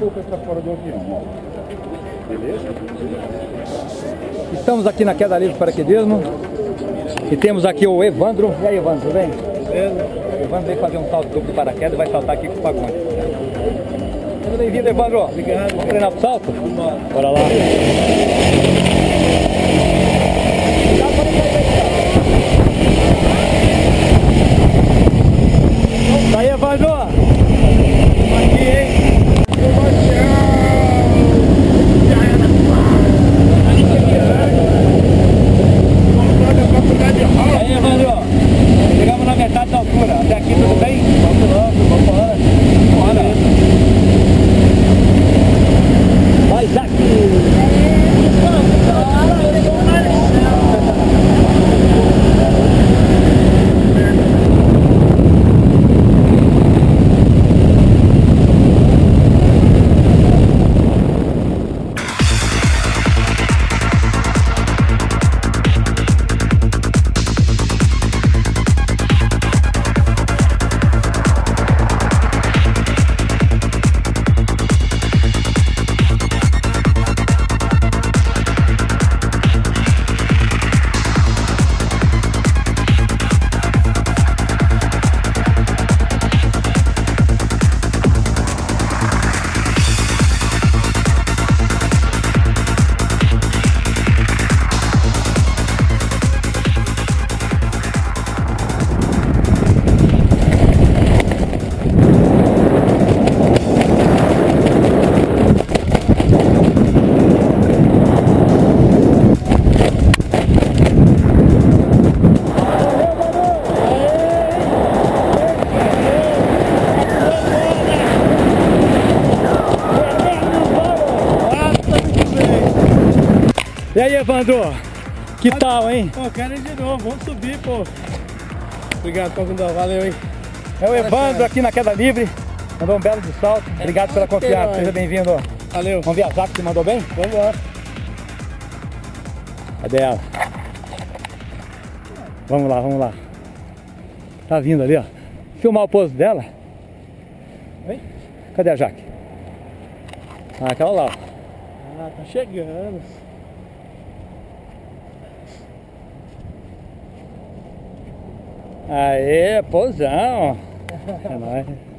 pouco para fora do avião, ó. Beleza? Estamos aqui na Queda Livre Paraquedismo e temos aqui o Evandro. E aí, Evandro, tudo bem? O Evandro veio fazer um salto duplo de paraquedas e vai saltar aqui com o Fagundão. Seja bem-vindo, Evandro. Obrigado. Vamos treinar pro salto? Bora lá. Daí, Evandro! Aqui, hein? Aí, Evandro! Chegamos na metade da altura. Até aqui tudo bem? Vamos lá, vamos embora. Bora! Vai, Jaque! E aí, Evandro, que tal, hein? Pô, quero ir de novo, vamos subir, pô. Obrigado, Fagundão, valeu, hein? É o Evandro aqui na Queda Livre, mandou um belo de salto. Obrigado pela confiança, seja bem-vindo. Valeu. Vamos ver a Jaque, que mandou bem? Vamos lá. Cadê ela? Vamos lá, vamos lá. Tá vindo ali, ó. Filmar o pouso dela. Oi? Cadê a Jaque? Ah, aquela lá, ó. Ah, tá chegando. Aê, pousão! É nóis.